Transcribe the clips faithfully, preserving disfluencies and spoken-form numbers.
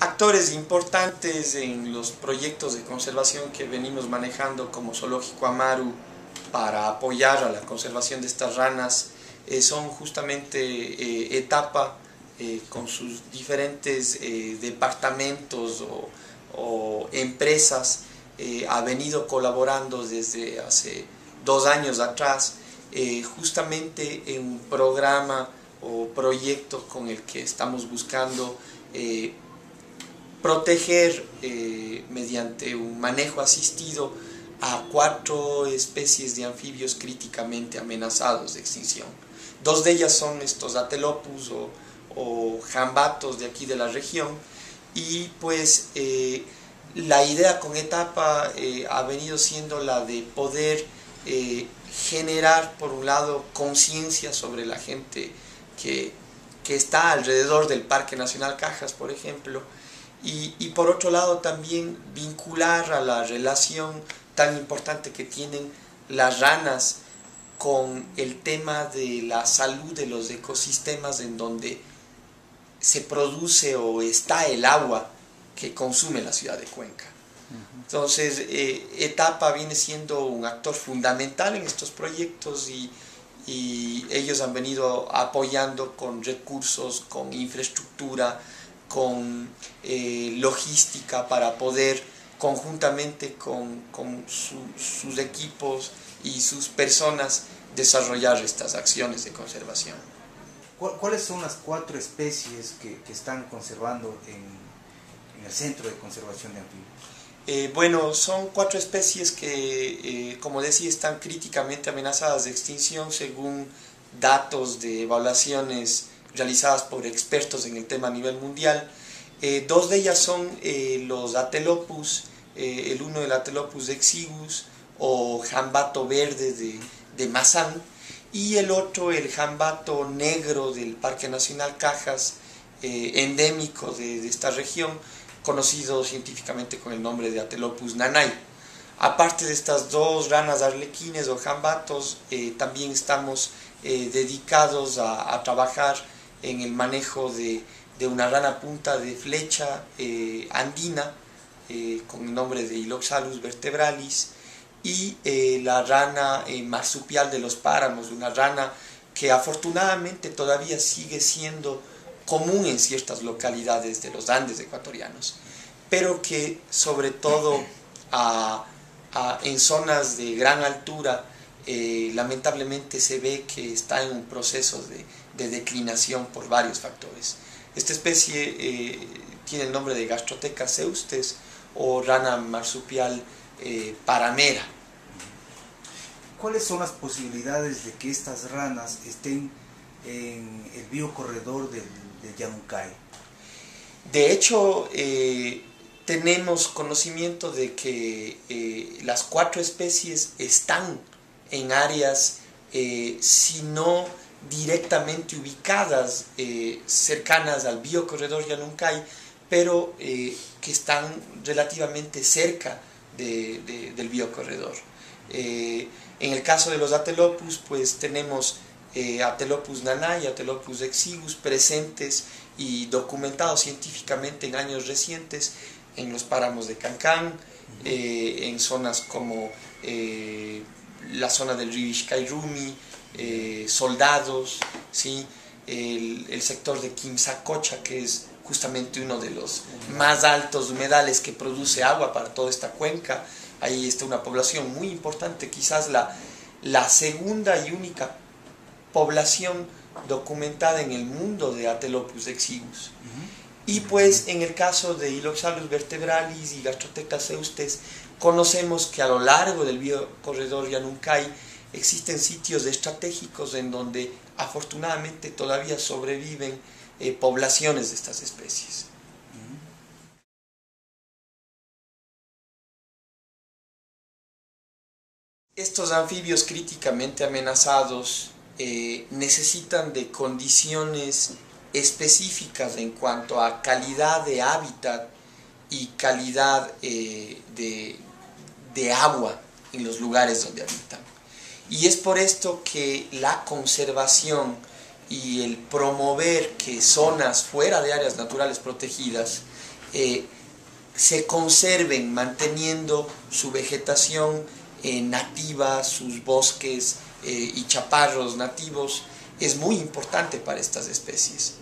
actores importantes en los proyectos de conservación que venimos manejando como Zoológico Amaru para apoyar a la conservación de estas ranas eh, son justamente eh, ETAPA eh, con sus diferentes eh, departamentos o, o empresas eh, ha venido colaborando desde hace dos años atrás eh, justamente en un programa o proyecto con el que estamos buscando eh, proteger eh, mediante un manejo asistido a cuatro especies de anfibios críticamente amenazados de extinción. Dos de ellas son estos atelopus o, o jambatos de aquí de la región, y pues eh, la idea con ETAPA eh, ha venido siendo la de poder eh, generar por un lado conciencia sobre la gente que, que está alrededor del Parque Nacional Cajas, por ejemplo, y, y por otro lado también vincular a la relación tan importante que tienen las ranas con el tema de la salud de los ecosistemas en donde se produce o está el agua que consume la ciudad de Cuenca. Entonces, eh, ETAPA viene siendo un actor fundamental en estos proyectos y, y ellos han venido apoyando con recursos, con infraestructura, con eh, logística para poder conjuntamente con, con su, sus equipos y sus personas desarrollar estas acciones de conservación. ¿Cuáles son las cuatro especies que, que están conservando en, en el Centro de Conservación de Anfibios? Eh, bueno, son cuatro especies que, eh, como decía, están críticamente amenazadas de extinción según datos de evaluaciones realizadas por expertos en el tema a nivel mundial. Eh, dos de ellas son eh, los atelopus, eh, el uno el atelopus exiguus o jambato verde de, de Mazán, y el otro el jambato negro del Parque Nacional Cajas, eh, endémico de, de esta región, conocido científicamente con el nombre de atelopus nanay. Aparte de estas dos ranas arlequines o jambatos, eh, también estamos eh, dedicados a, a trabajar en el manejo de de una rana punta de flecha eh, andina eh, con el nombre de Hyloxalus vertebralis, y eh, la rana eh, marsupial de los páramos, una rana que afortunadamente todavía sigue siendo común en ciertas localidades de los Andes ecuatorianos, pero que sobre todo a, a, en zonas de gran altura eh, lamentablemente se ve que está en un proceso de, de declinación por varios factores. Esta especie eh, tiene el nombre de Gastrotheca pseustes o rana marsupial eh, paramera. ¿Cuáles son las posibilidades de que estas ranas estén en el biocorredor del, del Yanuncay? De hecho, eh, tenemos conocimiento de que eh, las cuatro especies están en áreas, eh, si no directamente ubicadas eh, cercanas al biocorredor Yanuncay, pero eh, que están relativamente cerca de, de, del biocorredor. Eh, en el caso de los atelopus, pues tenemos eh, atelopus nanay y atelopus exiguus presentes y documentados científicamente en años recientes en los páramos de Cancán, eh, en zonas como eh, la zona del Ribish Kairumi, Eh, soldados, ¿sí? el, el sector de Quimsacocha, que es justamente uno de los más altos humedales que produce agua para toda esta cuenca. Ahí está una población muy importante, quizás la, la segunda y única población documentada en el mundo de atelopus exiguus. Y pues en el caso de Hyloxalus vertebralis y Gastrotheca pseustes, conocemos que a lo largo del biocorredor Yanuncay existen sitios estratégicos en donde afortunadamente todavía sobreviven eh, poblaciones de estas especies. Estos anfibios críticamente amenazados eh, necesitan de condiciones específicas en cuanto a calidad de hábitat y calidad eh, de, de agua en los lugares donde habitan. Y es por esto que la conservación y el promover que zonas fuera de áreas naturales protegidas eh, se conserven manteniendo su vegetación eh, nativa, sus bosques eh, y chaparros nativos, es muy importante para estas especies,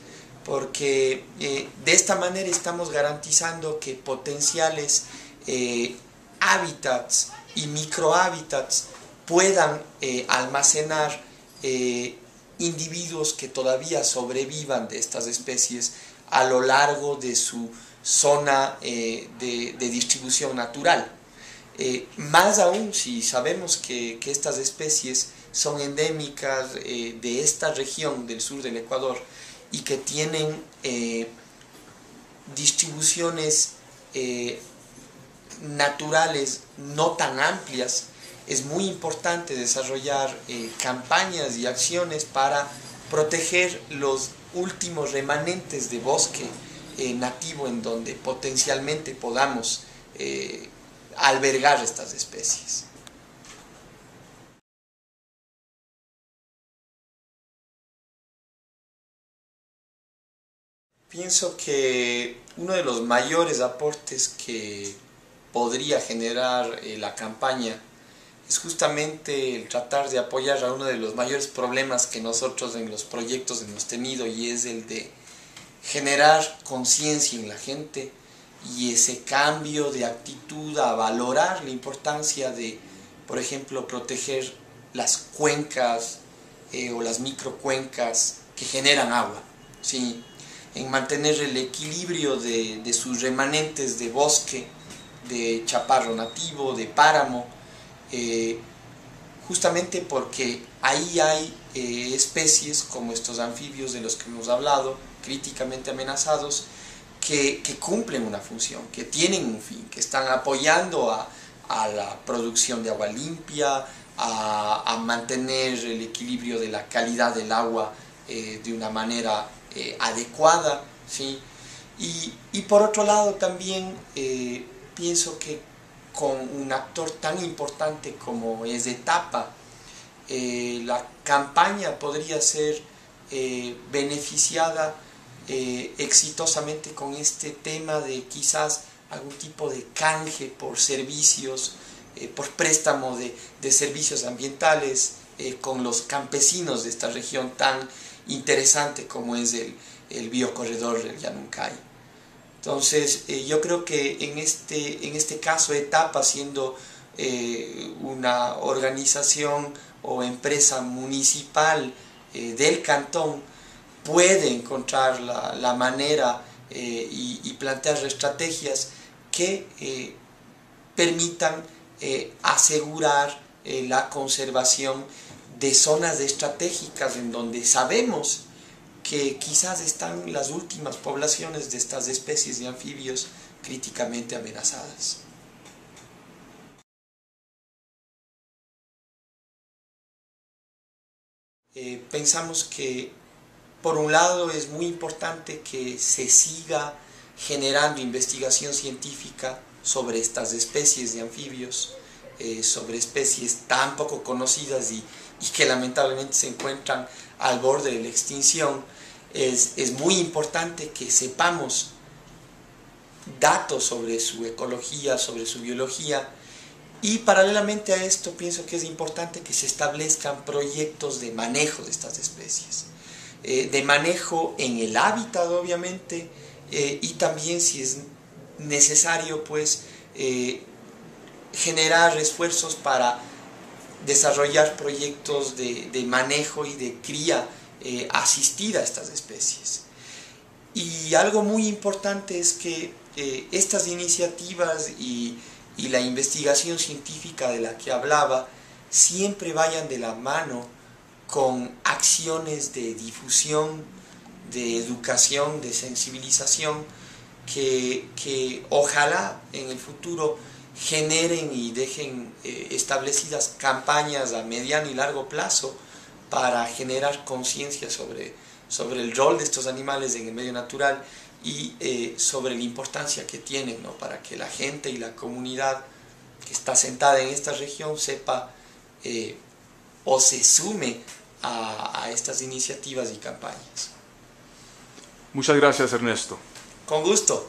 porque eh, de esta manera estamos garantizando que potenciales eh, hábitats y microhábitats puedan eh, almacenar eh, individuos que todavía sobrevivan de estas especies a lo largo de su zona eh, de, de distribución natural. Eh, más aún si sabemos que, que estas especies son endémicas eh, de esta región del sur del Ecuador y que tienen eh, distribuciones eh, naturales no tan amplias, es muy importante desarrollar eh, campañas y acciones para proteger los últimos remanentes de bosque eh, nativo en donde potencialmente podamos eh, albergar estas especies. Pienso que uno de los mayores aportes que podría generar eh, la campaña es justamente el tratar de apoyar a uno de los mayores problemas que nosotros en los proyectos hemos tenido, y es el de generar conciencia en la gente y ese cambio de actitud a valorar la importancia de, por ejemplo, proteger las cuencas eh, o las microcuencas que generan agua, ¿sí? En mantener el equilibrio de, de sus remanentes de bosque, de chaparro nativo, de páramo, Eh, justamente porque ahí hay eh, especies como estos anfibios de los que hemos hablado, críticamente amenazados, que, que cumplen una función, que tienen un fin, que están apoyando a, a la producción de agua limpia, a, a mantener el equilibrio de la calidad del agua eh, de una manera eh, adecuada, ¿sí? Y, y por otro lado también eh, pienso que con un actor tan importante como es ETAPA, eh, la campaña podría ser eh, beneficiada eh, exitosamente con este tema de quizás algún tipo de canje por servicios, eh, por préstamo de, de servicios ambientales eh, con los campesinos de esta región tan interesante como es el, el biocorredor del Yanuncay. Entonces eh, yo creo que en este, en este caso ETAPA, siendo eh, una organización o empresa municipal eh, del cantón, puede encontrar la, la manera eh, y, y plantear estrategias que eh, permitan eh, asegurar eh, la conservación de zonas estratégicas en donde sabemos que quizás están las últimas poblaciones de estas especies de anfibios críticamente amenazadas. Eh, pensamos que, por un lado, es muy importante que se siga generando investigación científica sobre estas especies de anfibios, eh, sobre especies tan poco conocidas y, y que lamentablemente se encuentran al borde de la extinción. Es, es muy importante que sepamos datos sobre su ecología, sobre su biología, y paralelamente a esto pienso que es importante que se establezcan proyectos de manejo de estas especies, eh, de manejo en el hábitat obviamente, eh, y también si es necesario pues eh, generar esfuerzos para desarrollar proyectos de, de manejo y de cría eh, asistida a estas especies. Y algo muy importante es que eh, estas iniciativas y, y la investigación científica de la que hablaba siempre vayan de la mano con acciones de difusión, de educación, de sensibilización, que, que ojalá en el futuro generen y dejen eh, establecidas campañas a mediano y largo plazo para generar conciencia sobre, sobre el rol de estos animales en el medio natural y eh, sobre la importancia que tienen, ¿no? Para que la gente y la comunidad que está sentada en esta región sepa eh, o se sume a, a estas iniciativas y campañas. Muchas gracias, Ernesto. Con gusto.